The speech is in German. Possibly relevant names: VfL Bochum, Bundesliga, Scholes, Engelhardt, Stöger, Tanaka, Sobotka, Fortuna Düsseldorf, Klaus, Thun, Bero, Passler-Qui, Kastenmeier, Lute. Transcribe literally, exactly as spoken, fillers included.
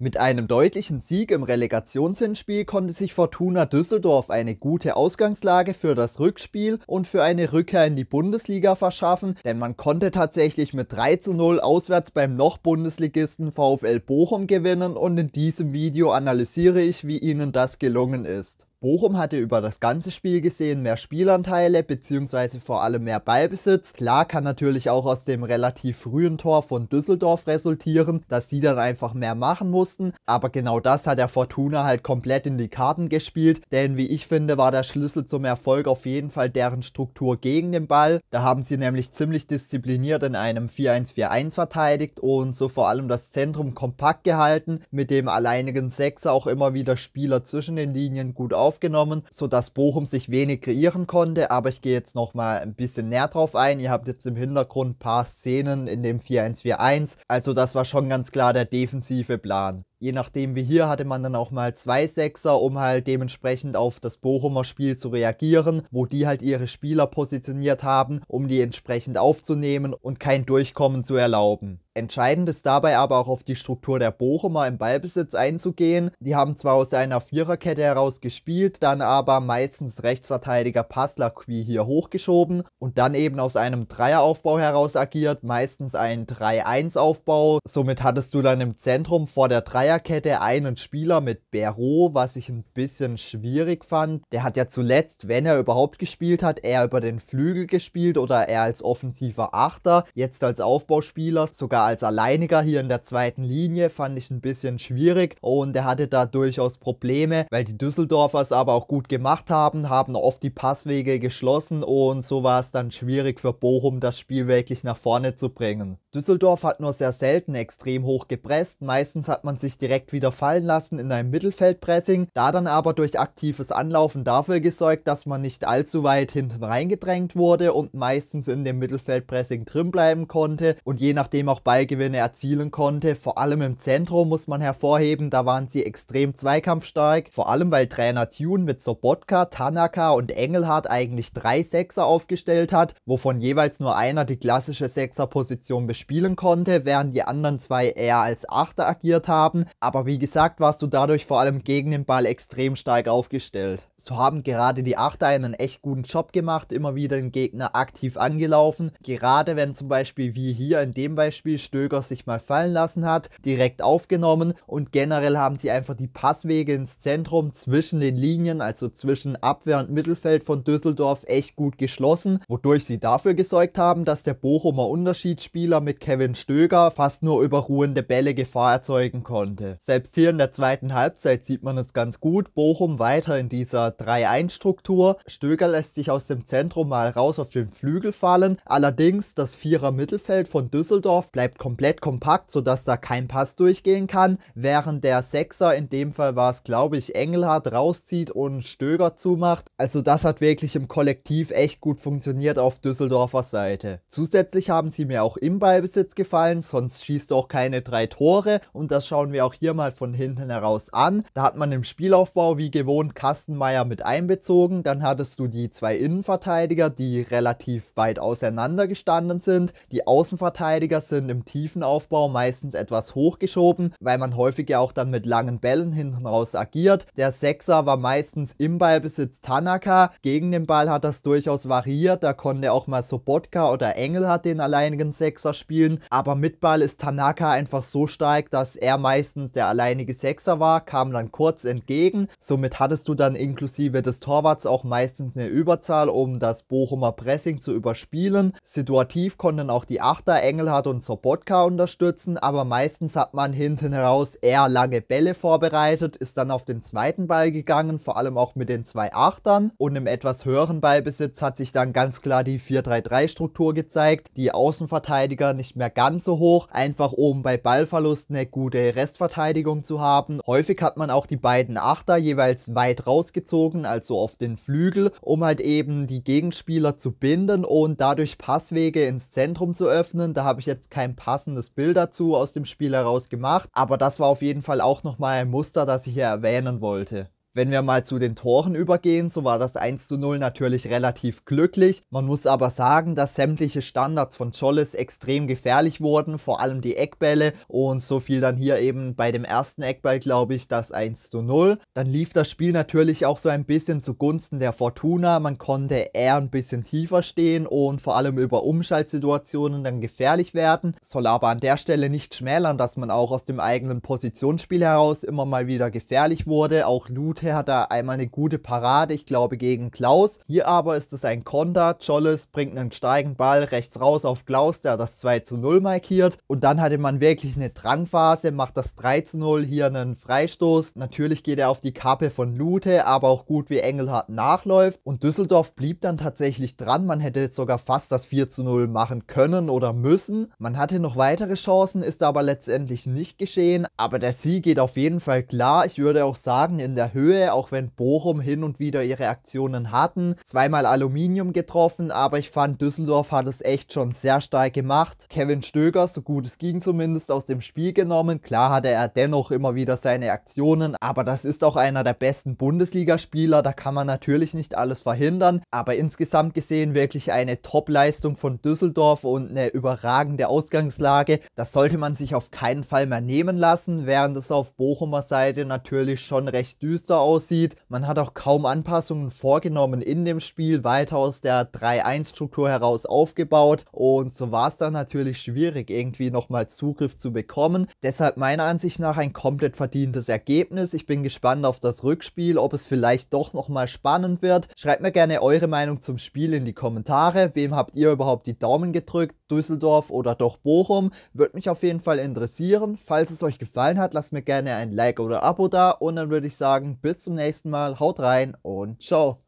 Mit einem deutlichen Sieg im Relegationshinspiel konnte sich Fortuna Düsseldorf eine gute Ausgangslage für das Rückspiel und für eine Rückkehr in die Bundesliga verschaffen, denn man konnte tatsächlich mit drei zu null auswärts beim noch Bundesligisten VfL Bochum gewinnen und in diesem Video analysiere ich, wie ihnen das gelungen ist. Bochum hatte über das ganze Spiel gesehen mehr Spielanteile bzw. vor allem mehr Ballbesitz. Klar kann natürlich auch aus dem relativ frühen Tor von Düsseldorf resultieren, dass sie dann einfach mehr machen mussten. Aber genau das hat der Fortuna halt komplett in die Karten gespielt, denn wie ich finde, war der Schlüssel zum Erfolg auf jeden Fall deren Struktur gegen den Ball. Da haben sie nämlich ziemlich diszipliniert in einem vier eins vier eins verteidigt und so vor allem das Zentrum kompakt gehalten, mit dem alleinigen Sechser auch immer wieder Spieler zwischen den Linien gut aufgenommen. aufgenommen, sodass Bochum sich wenig kreieren konnte, aber ich gehe jetzt nochmal ein bisschen näher drauf ein. Ihr habt jetzt im Hintergrund ein paar Szenen in dem vier eins vier eins, also das war schon ganz klar der defensive Plan. Je nachdem wie hier hatte man dann auch mal zwei Sechser, um halt dementsprechend auf das Bochumer Spiel zu reagieren, wo die halt ihre Spieler positioniert haben, um die entsprechend aufzunehmen und kein Durchkommen zu erlauben. Entscheidend ist dabei aber auch auf die Struktur der Bochumer im Ballbesitz einzugehen. Die haben zwar aus einer Viererkette heraus gespielt, dann aber meistens Rechtsverteidiger Passler-Qui hier hochgeschoben und dann eben aus einem Dreieraufbau heraus agiert, meistens ein drei eins Aufbau. Somit hattest du dann im Zentrum vor der Dreier Kette einen Spieler mit Bero, was ich ein bisschen schwierig fand. Der hat ja zuletzt, wenn er überhaupt gespielt hat, eher über den Flügel gespielt oder eher als offensiver Achter. Jetzt als Aufbauspieler, sogar als Alleiniger hier in der zweiten Linie, fand ich ein bisschen schwierig und er hatte da durchaus Probleme, weil die Düsseldorfer es aber auch gut gemacht haben, haben oft die Passwege geschlossen und so war es dann schwierig für Bochum, das Spiel wirklich nach vorne zu bringen. Düsseldorf hat nur sehr selten extrem hoch gepresst, meistens hat man sich direkt wieder fallen lassen in einem Mittelfeldpressing, da dann aber durch aktives Anlaufen dafür gesorgt, dass man nicht allzu weit hinten reingedrängt wurde und meistens in dem Mittelfeldpressing drin bleiben konnte und je nachdem auch Ballgewinne erzielen konnte. Vor allem im Zentrum muss man hervorheben, da waren sie extrem zweikampfstark, vor allem weil Trainer Thun mit Sobotka, Tanaka und Engelhardt eigentlich drei Sechser aufgestellt hat, wovon jeweils nur einer die klassische Sechserposition bespielen konnte, während die anderen zwei eher als Achter agiert haben. Aber wie gesagt, warst du dadurch vor allem gegen den Ball extrem stark aufgestellt. So haben gerade die Achter einen echt guten Job gemacht, immer wieder den Gegner aktiv angelaufen. Gerade wenn zum Beispiel wie hier in dem Beispiel Stöger sich mal fallen lassen hat, direkt aufgenommen und generell haben sie einfach die Passwege ins Zentrum zwischen den Linien, also zwischen Abwehr und Mittelfeld von Düsseldorf echt gut geschlossen, wodurch sie dafür gesorgt haben, dass der Bochumer Unterschiedsspieler mit Kevin Stöger fast nur über ruhende Bälle Gefahr erzeugen konnte. Selbst hier in der zweiten Halbzeit sieht man es ganz gut, Bochum weiter in dieser drei eins Struktur. Stöger lässt sich aus dem Zentrum mal raus auf den Flügel fallen, allerdings das Vierer-Mittelfeld von Düsseldorf bleibt komplett kompakt, sodass da kein Pass durchgehen kann, während der Sechser, in dem Fall war es glaube ich Engelhardt, rauszieht und Stöger zumacht. Also das hat wirklich im Kollektiv echt gut funktioniert auf Düsseldorfer Seite. Zusätzlich haben sie mir auch im Ballbesitz gefallen, sonst schießt du auch keine drei Tore und das schauen wir wir auch hier mal von hinten heraus an. Da hat man im Spielaufbau wie gewohnt Kastenmeier mit einbezogen, dann hattest du die zwei Innenverteidiger, die relativ weit auseinander gestanden sind. Die Außenverteidiger sind im tiefen Aufbau meistens etwas hochgeschoben, weil man häufig ja auch dann mit langen Bällen hinten raus agiert. Der Sechser war meistens im Ballbesitz Tanaka, gegen den Ball hat das durchaus variiert, da konnte auch mal Sobotka oder Engelhardt den alleinigen Sechser spielen, aber mit Ball ist Tanaka einfach so stark, dass er meistens der alleinige Sechser war, kam dann kurz entgegen. Somit hattest du dann inklusive des Torwarts auch meistens eine Überzahl, um das Bochumer Pressing zu überspielen. Situativ konnten auch die Achter Engelhardt und Sobotka unterstützen, aber meistens hat man hinten heraus eher lange Bälle vorbereitet, ist dann auf den zweiten Ball gegangen, vor allem auch mit den zwei Achtern und im etwas höheren Ballbesitz hat sich dann ganz klar die vier drei drei Struktur gezeigt. Die Außenverteidiger nicht mehr ganz so hoch, einfach um bei Ballverlust eine gute Rest Verteidigung zu haben. Häufig hat man auch die beiden Achter jeweils weit rausgezogen, also auf den Flügel, um halt eben die Gegenspieler zu binden und dadurch Passwege ins Zentrum zu öffnen. Da habe ich jetzt kein passendes Bild dazu aus dem Spiel heraus gemacht, aber das war auf jeden Fall auch nochmal ein Muster, das ich hier erwähnen wollte. Wenn wir mal zu den Toren übergehen, so war das eins zu null natürlich relativ glücklich. Man muss aber sagen, dass sämtliche Standards von Scholes extrem gefährlich wurden, vor allem die Eckbälle, und so fiel dann hier eben bei dem ersten Eckball, glaube ich, das eins zu null. Dann lief das Spiel natürlich auch so ein bisschen zugunsten der Fortuna. Man konnte eher ein bisschen tiefer stehen und vor allem über Umschaltsituationen dann gefährlich werden. Es soll aber an der Stelle nicht schmälern, dass man auch aus dem eigenen Positionsspiel heraus immer mal wieder gefährlich wurde. Auch Lute hat da einmal eine gute Parade, ich glaube gegen Klaus. Hier aber ist es ein Konter. Scholes bringt einen steigen Ball rechts raus auf Klaus, der das zwei zu null markiert. Und dann hatte man wirklich eine Drangphase, macht das drei zu null, hier einen Freistoß. Natürlich geht er auf die Kappe von Lute, aber auch gut, wie Engelhardt nachläuft. Und Düsseldorf blieb dann tatsächlich dran. Man hätte jetzt sogar fast das vier zu null machen können oder müssen. Man hatte noch weitere Chancen, ist aber letztendlich nicht geschehen. Aber der Sieg geht auf jeden Fall klar. Ich würde auch sagen, in der Höhe, auch wenn Bochum hin und wieder ihre Aktionen hatten. Zweimal Aluminium getroffen, aber ich fand, Düsseldorf hat es echt schon sehr stark gemacht. Kevin Stöger, so gut es ging zumindest, aus dem Spiel genommen. Klar hatte er dennoch immer wieder seine Aktionen, aber das ist auch einer der besten Bundesligaspieler. Da kann man natürlich nicht alles verhindern, aber insgesamt gesehen wirklich eine Top-Leistung von Düsseldorf und eine überragende Ausgangslage. Das sollte man sich auf keinen Fall mehr nehmen lassen, während es auf Bochumer Seite natürlich schon recht düster aussieht. Man hat auch kaum Anpassungen vorgenommen in dem Spiel, weiter aus der drei eins Struktur heraus aufgebaut, und so war es dann natürlich schwierig, irgendwie nochmal Zugriff zu bekommen. Deshalb meiner Ansicht nach ein komplett verdientes Ergebnis. Ich bin gespannt auf das Rückspiel, ob es vielleicht doch nochmal spannend wird. Schreibt mir gerne eure Meinung zum Spiel in die Kommentare. Wem habt ihr überhaupt die Daumen gedrückt? Düsseldorf oder doch Bochum? Würde mich auf jeden Fall interessieren. Falls es euch gefallen hat, lasst mir gerne ein Like oder Abo da, und dann würde ich sagen, bis zum nächsten Mal, haut rein und ciao.